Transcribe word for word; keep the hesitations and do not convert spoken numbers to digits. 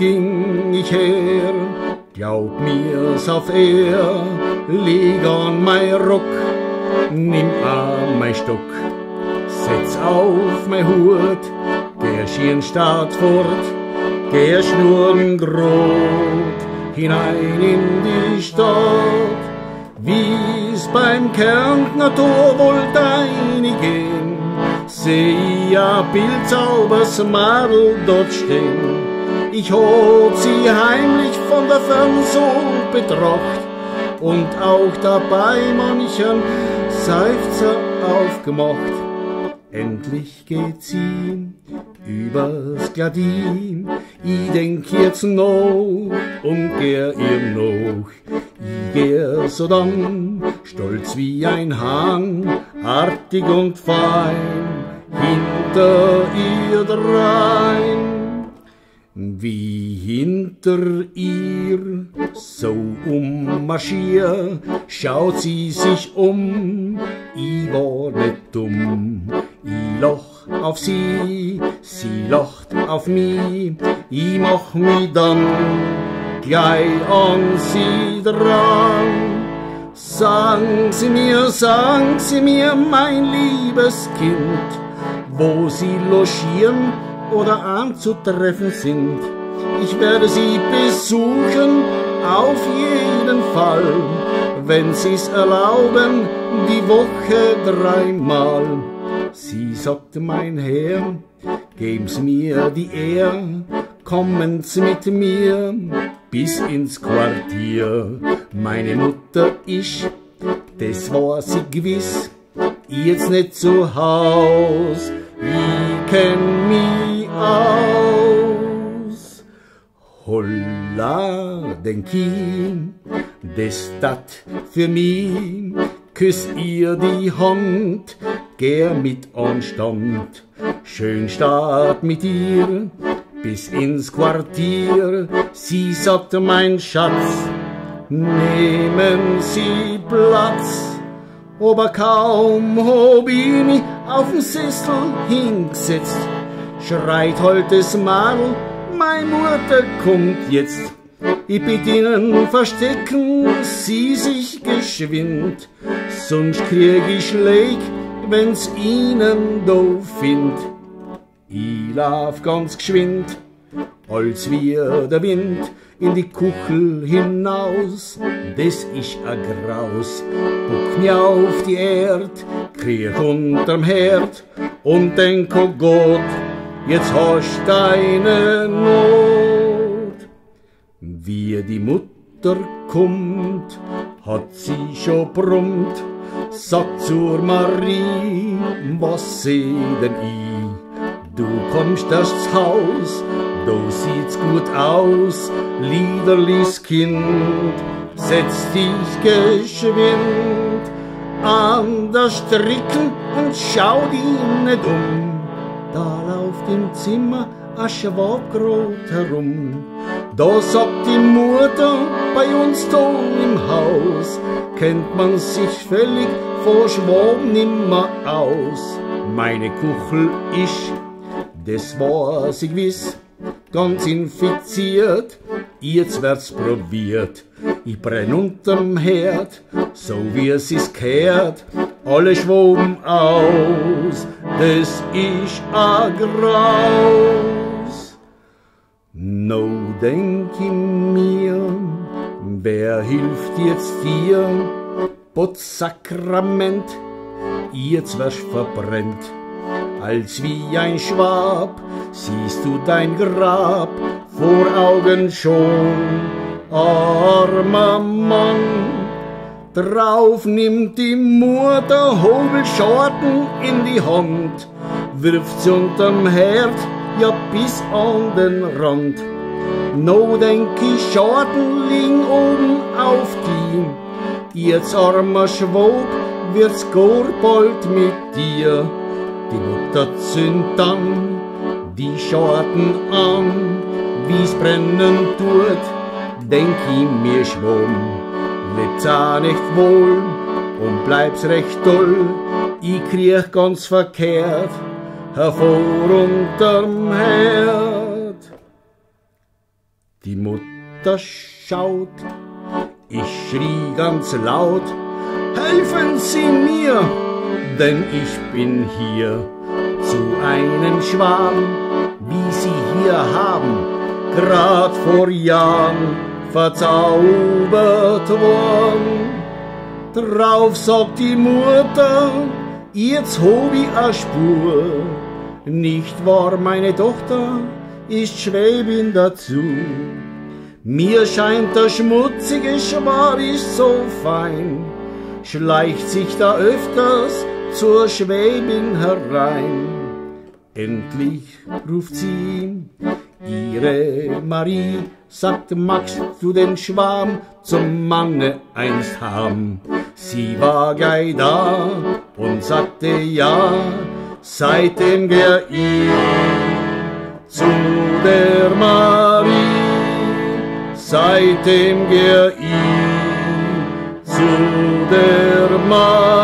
ging ich her, glaub mir's auf Ehr, leg an mein Rock, nimm an mein Stock, setz auf mein Hut, geh schien statt fort, geh schnurrengrot hinein in die Stadt, wie's beim Kärntner Tor wohl deine gehen, seh ich a bildsaubers Madel dort stehn. Ich hob sie heimlich von der Fern so betracht und auch dabei manchen Seufzer aufgemacht. Endlich geht sie übers Gladin, ich denk jetzt noch und geh ihr noch. Ich geh sodann stolz wie ein Hahn, artig und fein, hinter ihr drein. Wie hinter ihr so ummarschier, schaut sie sich um, ich war nicht dumm. Ich loch auf sie, sie locht auf mich, ich mach mich dann gleich an sie dran. Sagen sie mir, sagen sie mir, mein liebes Kind, wo sie logieren oder anzutreffen sind. Ich werde sie besuchen, auf jeden Fall, wenn sie's erlauben, die Woche dreimal. Sie sagte, mein Herr, geb's mir die Ehr, kommen's mit mir bis ins Quartier. Meine Mutter ich, das war sie gewiss, ich jetzt nicht zu Haus, ich kenn mich aus. Holla den Kind, das tat für mich, küss ihr die Hand, geh mit Anstand, schön start mit ihr bis ins Quartier. Sie sagte, mein Schatz, nehmen Sie Platz. Aber kaum hab ich mich auf den Sessel hingesetzt, schreit heute das Mädel, meine Mutter kommt jetzt. Ich bitt Ihnen, verstecken Sie sich geschwind, sonst krieg ich Schläg, wenn's Ihnen doof find. Ich lauf ganz geschwind, als wie der Wind, in die Kuchel hinaus, des ich a Graus. Buck mir auf die Erd, kriech unterm Herd und denk, oh Gott, jetzt hast deine Not. Wie die Mutter kommt, hat sie schon brummt, sagt zur Marie, was seh denn ich? Du kommst erst ins Haus, da sieht's gut aus, liederliches Kind, setz dich geschwind an der Stricken und schau dich nicht um. Da lauft im Zimmer a Schwabgrot herum, da sagt die Mutter, bei uns da im Haus kennt man sich völlig vor Schwab nimmer aus. Meine Kuchel ich, das war sie gewiss, ganz infiziert, jetzt wird's probiert. Ich brenn unterm Herd, so wie es ist kehrt, alle schwoben aus, das ist a Graus. No denk ich mir, wer hilft jetzt dir? Potsakrament, jetzt wirst verbrennt. Als wie ein Schwab siehst du dein Grab vor Augen schon, armer Mann. Drauf nimmt die Mutter Hobelschorten in die Hand, wirft sie unterm Herd, ja bis an den Rand. No denk ich, Schorten liegen oben auf die, jetzt armer Schwab, wird's gar bald mit dir. Die Mutter zündet dann die Schorten an, wie's brennen tut, denk ich mir schwamm. Lebt's auch nicht wohl und bleib's recht doll, ich kriech ganz verkehrt hervor unterm Herd. Die Mutter schaut, ich schrie ganz laut, helfen Sie mir, denn ich bin hier zu einem Schwarm, wie Sie hier haben, grad vor Jahren verzaubert worden. Drauf sagt die Mutter, jetzt hab ich a Spur, nicht wahr, meine Tochter ist Schwäbin dazu. Mir scheint der schmutzige Schwar ist so fein, schleicht sich da öfters zur Schwäbin herein. Endlich ruft sie ihre Marie, sagt, magst du den Schwarm zum Manne einst haben? Sie war gleich da und sagte ja, seitdem geh ich zu der Marie, seitdem geh ich zu der Marie.